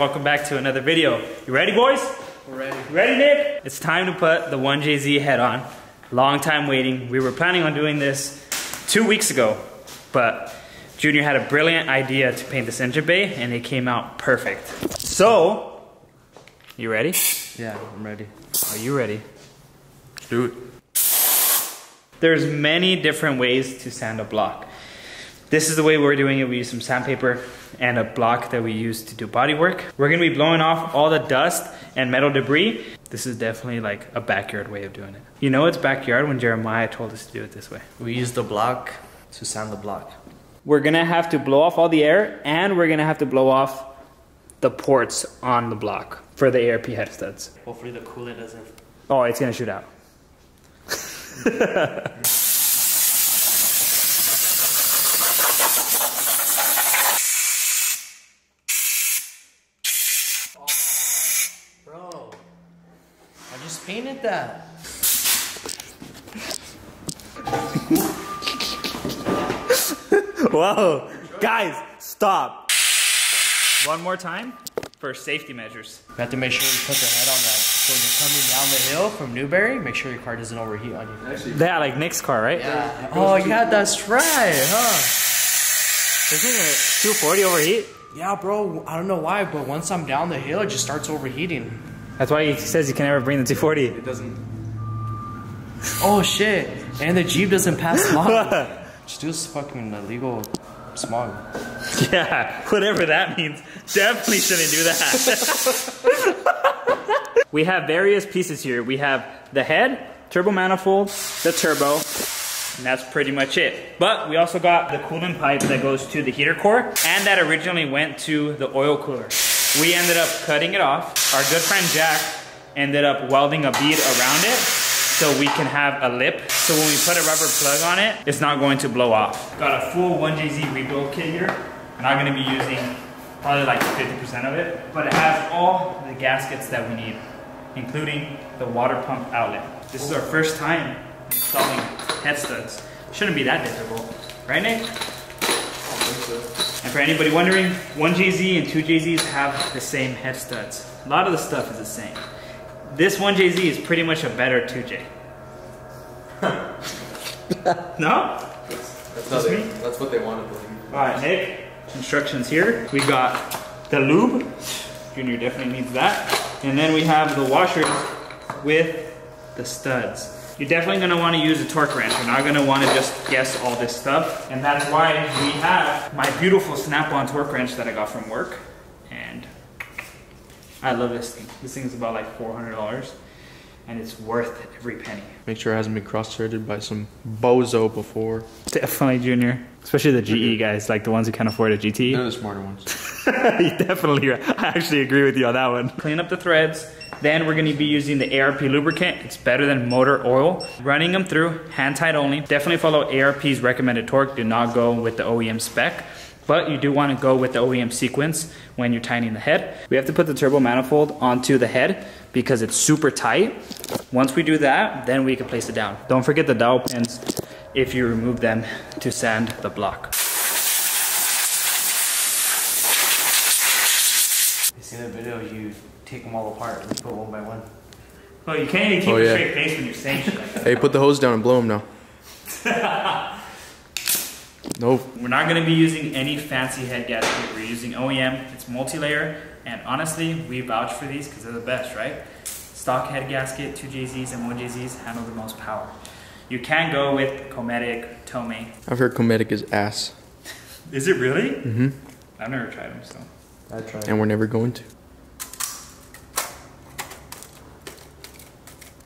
welcome back to another video. You ready, boys? We're ready. Ready, Nick? It's time to put the 1JZ head on. Long time waiting. We were planning on doing this 2 weeks ago, but Junior had a brilliant idea to paint this engine bay, and it came out perfect. So, you ready? Yeah, I'm ready. Are you ready? Let's do it. There's many different ways to sand a block. This is the way we're doing it. We use some sandpaper and a block that we use to do body work. We're gonna be blowing off all the dust and metal debris. This is definitely like a backyard way of doing it. You know it's backyard when Jeremiah told us to do it this way. We use the block to sand the block. We're gonna have to blow off all the air, and we're gonna have to blow off the ports on the block for the ARP head studs. Hopefully the coolant doesn't... Oh, it's gonna shoot out. Painted that. Whoa, guys, stop. One more time for safety measures. We have to make sure you put the head on that. So when you're coming down the hill from Newberry, make sure your car doesn't overheat on you. Yeah, like Nick's car, right? Yeah. Oh yeah, that's right, huh? Isn't it 240 overheat? Yeah, bro, I don't know why, but once I'm down the hill, it just starts overheating. That's why he says you can never bring the 240. It doesn't. Oh shit! And the Jeep doesn't pass smog. Just do this fucking illegal smog. Yeah, whatever that means. Definitely shouldn't do that. We have various pieces here. We have the head, turbo manifold, the turbo, and that's pretty much it. But we also got the coolant pipe that goes to the heater core, and that originally went to the oil cooler. We ended up cutting it off. Our good friend Jack ended up welding a bead around it so we can have a lip. So when we put a rubber plug on it, it's not going to blow off. Got a full 1JZ rebuild kit here, and I'm gonna be using probably like 50% of it, but it has all the gaskets that we need, including the water pump outlet. This is our first time installing head studs. Shouldn't be that difficult, right, Nick? And for anybody wondering, 1JZ and 2JZs have the same head studs. A lot of the stuff is the same. This 1JZ is pretty much a better 2J. No? That's what they want to believe. Alright, Nick, instructions here. We got the lube. Junior definitely needs that. And then we have the washers with the studs. You're definitely gonna wanna use a torque wrench. You're not gonna wanna just guess all this stuff. And that's why we have my beautiful Snap-On torque wrench that I got from work. And I love this thing. This thing is about like $400, and it's worth every penny. Make sure it hasn't been cross-threaded by some bozo before. Definitely, Junior. Especially the GE guys, like the ones who can't afford a GTE. They're the smarter ones. You're definitely right. I actually agree with you on that one. Clean up the threads. Then we're gonna be using the ARP lubricant. It's better than motor oil. Running them through, hand tight only. Definitely follow ARP's recommended torque. Do not go with the OEM spec, but you do wanna go with the OEM sequence when you're tightening the head. We have to put the turbo manifold onto the head because it's super tight. Once we do that, then we can place it down. Don't forget the dowel pins if you remove them to sand the block. You see that video, you take them all apart and put one by one. Oh, you can't even keep a straight face when you're saying shit like that. Hey, put the hose down and blow them now. Nope. We're not gonna be using any fancy head gasket. We're using OEM, it's multi-layer, and honestly, we vouch for these because they're the best, right? Stock head gasket, 2JZs and 1JZs handle the most power. You can go with Cometic, Tomei. I've heard Cometic is ass. Is it really? Mm-hmm. I've never tried them, so. I tried. And we're never going to.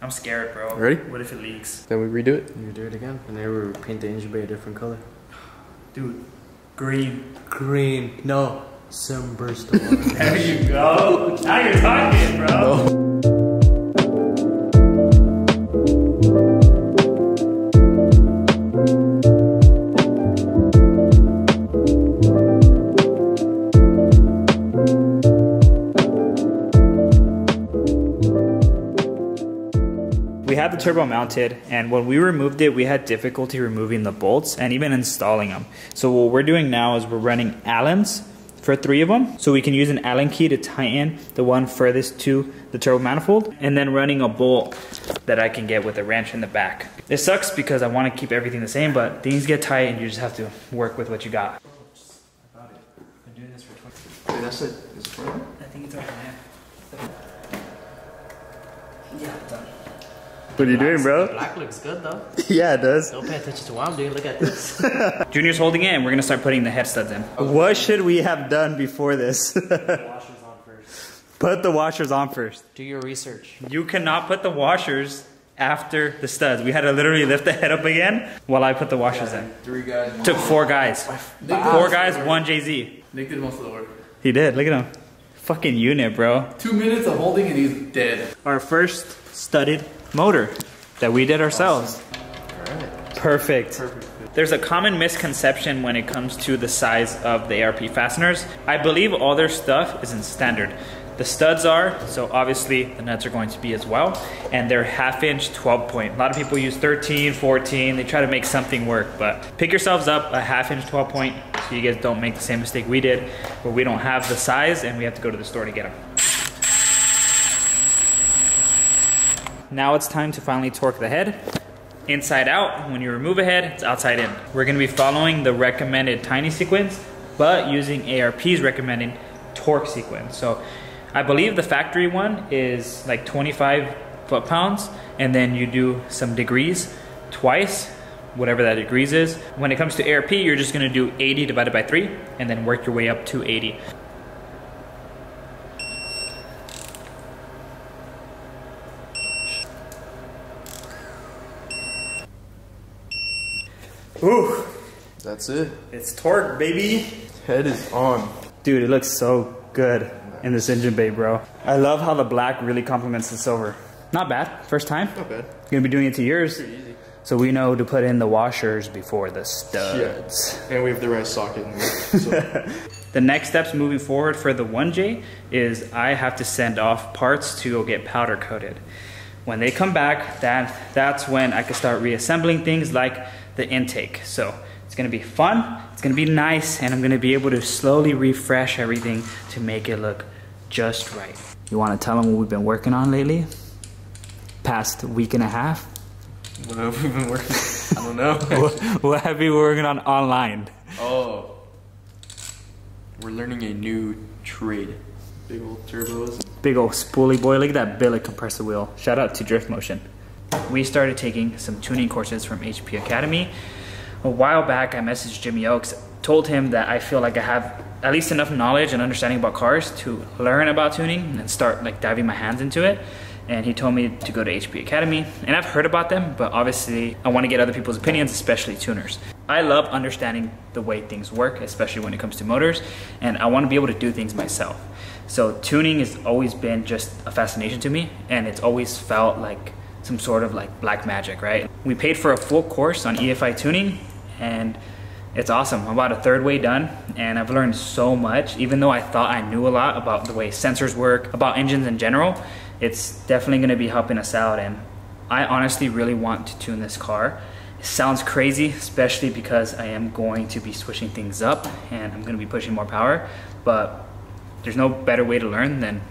I'm scared, bro. Ready? What if it leaks? Then we redo it. You do it again. And then we paint the engine bay a different color. Dude, green. Green. No. Sunburst. There you go. Now you're talking, bro. No. The turbo mounted, and when we removed it, we had difficulty removing the bolts and even installing them. So what we're doing now is we're running Allen's for three of them. So we can use an Allen key to tie in the one furthest to the turbo manifold, and then running a bolt that I can get with a wrench in the back. It sucks because I want to keep everything the same, but things get tight and you just have to work with what you got. I got it. I've been doing this for 20 years. Wait, that's it. Is it for them? I think it's over there. Yeah, it's done. What are you doing, bro? The black looks good, though. Yeah, it does. Don't pay attention to what I'm doing. Look at this. Junior's holding it, and we're going to start putting the head studs in. What should we have done before this? Put the washers on first. Put the washers on first. Do your research. You cannot put the washers after the studs. We had to literally lift the head up again while I put the washers in. Three guys. Took four guys. Four guys, 1JZ. Nick did most of the work. He did. Look at him. Fucking unit, bro. 2 minutes of holding, and he's dead. Our first studded motor that we did ourselves. Awesome. Right. Perfect. Perfect. There's a common misconception when it comes to the size of the ARP fasteners. I believe all their stuff is in standard. The studs are, so obviously the nuts are going to be as well, and they're 1/2 inch 12 point. A lot of people use 13, 14, they try to make something work, but pick yourselves up a 1/2 inch 12 point so you guys don't make the same mistake we did, where we don't have the size and we have to go to the store to get them. Now it's time to finally torque the head. Inside out, when you remove a head, it's outside in. We're gonna be following the recommended tiny sequence, but using ARP's recommended torque sequence. So I believe the factory one is like 25 foot-pounds, and then you do some degrees twice, whatever that degrees is. When it comes to ARP, you're just gonna do 80 divided by 3, and then work your way up to 80. Ooh. That's it. It's torque, baby. Head is on. Dude, it looks so good in this engine bay, bro. I love how the black really complements the silver. Not bad. First time. Not bad. Gonna be doing it to yours. Pretty easy. So we know to put in the washers before the studs. Yeah. And we have the right socket in here. So. The next steps moving forward for the 1J is I have to send off parts to go get powder coated. When they come back, that's when I can start reassembling things like the intake. So it's gonna be fun, it's gonna be nice, and I'm gonna be able to slowly refresh everything to make it look just right. You wanna tell them what we've been working on lately? Past week and a half? What have we been working on? I don't know. What have we been working on online? Oh, we're learning a new trade. Big old turbos. Big old spoolie boy, look at that billet compressor wheel. Shout out to Drift Motion. We started taking some tuning courses from HP Academy. A while back, I messaged Jimmy Oakes, told him that I feel like I have at least enough knowledge and understanding about cars to learn about tuning and start like diving my hands into it. And he told me to go to HP Academy. And I've heard about them, but obviously I want to get other people's opinions, especially tuners. I love understanding the way things work, especially when it comes to motors, and I want to be able to do things myself. So tuning has always been just a fascination to me, and it's always felt like some sort of like black magic, right? We paid for a full course on EFI tuning, and it's awesome. I'm about a third way done, and I've learned so much. Even though I thought I knew a lot about the way sensors work, about engines in general, it's definitely gonna be helping us out, and I honestly really want to tune this car. It sounds crazy, especially because I am going to be switching things up, and I'm gonna be pushing more power, but there's no better way to learn than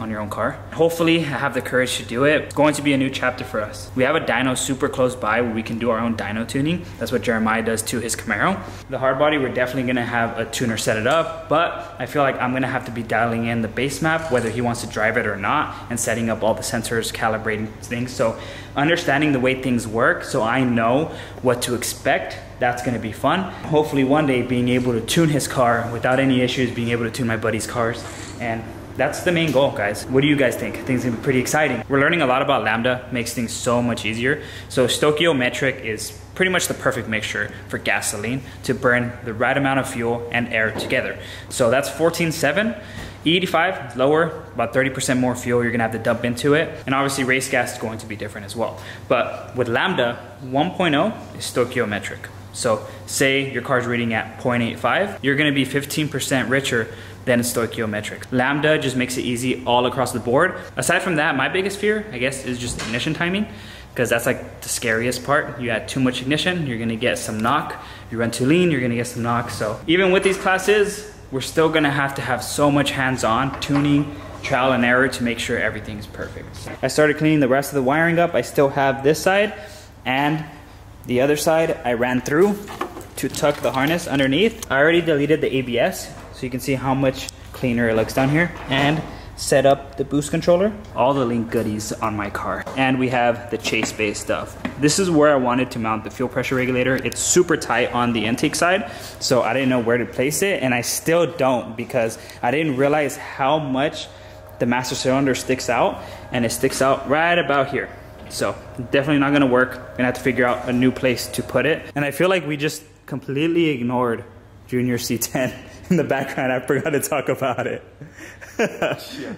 on your own car. Hopefully I have the courage to do it. It's going to be a new chapter for us. We have a dyno super close by where we can do our own dyno tuning. That's what Jeremiah does to his Camaro. The hard body, we're definitely gonna have a tuner set it up, but I feel like I'm gonna have to be dialing in the base map, whether he wants to drive it or not, and setting up all the sensors, calibrating things. So understanding the way things work so I know what to expect, that's gonna be fun. Hopefully one day being able to tune his car without any issues, being able to tune my buddy's cars, and that's the main goal, guys. What do you guys think? I think it's gonna be pretty exciting. We're learning a lot about lambda, makes things so much easier. So stoichiometric is pretty much the perfect mixture for gasoline to burn the right amount of fuel and air together. So that's 14.7. E85 is lower, about 30% more fuel you're gonna have to dump into it. And obviously race gas is going to be different as well. But with lambda, 1.0 is stoichiometric. So say your car's reading at 0.85, you're gonna be 15% richer than stoichiometric. Lambda just makes it easy all across the board. Aside from that, my biggest fear, I guess, is just ignition timing, because that's like the scariest part. You add too much ignition, you're gonna get some knock. You run too lean, you're gonna get some knock. So even with these classes, we're still gonna have to have so much hands-on tuning, trial and error to make sure everything's perfect. I started cleaning the rest of the wiring up. I still have this side and the other side I ran through to tuck the harness underneath. I already deleted the ABS so you can see how much cleaner it looks down here, and set up the boost controller, all the Link goodies on my car. And we have the Chase Bay stuff. This is where I wanted to mount the fuel pressure regulator. It's super tight on the intake side, so I didn't know where to place it, and I still don't, because I didn't realize how much the master cylinder sticks out, and it sticks out right about here. So definitely not gonna work. Gonna have to figure out a new place to put it. And I feel like we just completely ignored Junior C10 in the background. I forgot to talk about it.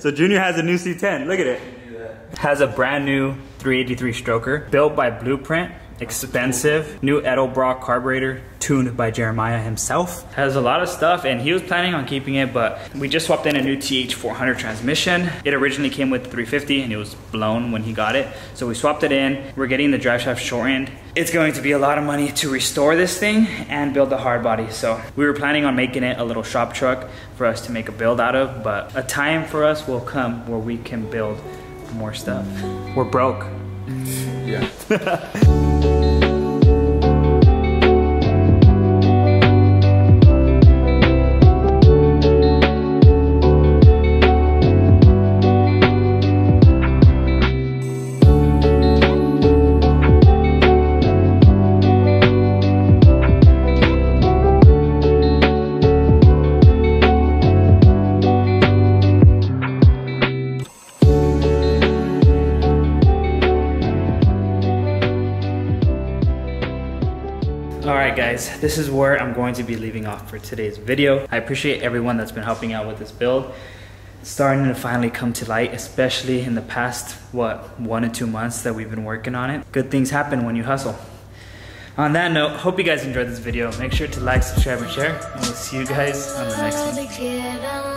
So Junior has a new C10, look at it. Has a brand new 383 stroker, built by Blueprint, expensive, new Edelbrock carburetor, tuned by Jeremiah himself. Has a lot of stuff and he was planning on keeping it, but we just swapped in a new TH400 transmission. It originally came with 350 and it was blown when he got it. So we swapped it in, we're getting the drive shaft shortened. It's going to be a lot of money to restore this thing and build the hard body. So we were planning on making it a little shop truck for us to make a build out of, but a time for us will come where we can build more stuff. We're broke. Yeah. This is where I'm going to be leaving off for today's video. I appreciate everyone that's been helping out with this build. It's starting to finally come to light, especially in the past, what, 1 to 2 months that we've been working on it. Good things happen when you hustle. On that note, hope you guys enjoyed this video. Make sure to like, subscribe, and share, and we'll see you guys on the next one.